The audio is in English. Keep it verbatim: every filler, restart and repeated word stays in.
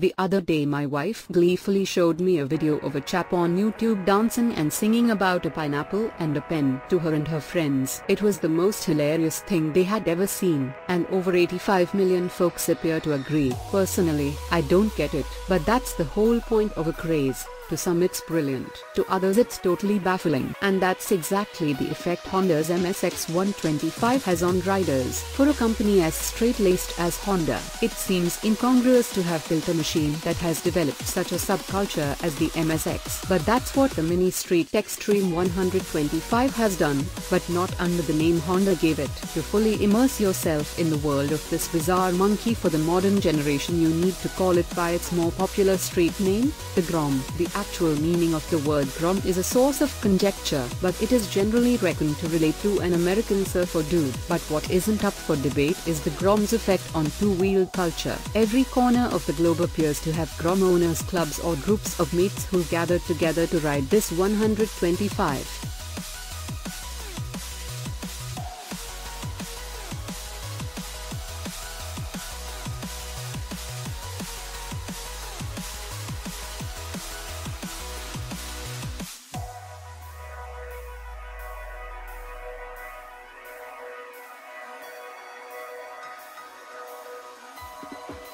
The other day my wife gleefully showed me a video of a chap on YouTube dancing and singing about a pineapple and a pen to her and her friends. It was the most hilarious thing they had ever seen, and over eighty-five million folks appear to agree. Personally, I don't get it, but that's the whole point of a craze. To some it's brilliant, to others it's totally baffling. And that's exactly the effect Honda's M S X one twenty-five has on riders. For a company as straight-laced as Honda, it seems incongruous to have built a machine that has developed such a subculture as the M S X. But that's what the Mini Street Xtreme one twenty-five has done, but not under the name Honda gave it. To fully immerse yourself in the world of this bizarre monkey for the modern generation, you need to call it by its more popular street name, the Grom. The actual meaning of the word Grom is a source of conjecture, but it is generally reckoned to relate to an American surfer dude. But what isn't up for debate is the Grom's effect on two-wheeled culture. Every corner of the globe appears to have Grom owners clubs or groups of mates who gather together to ride this one twenty-five. You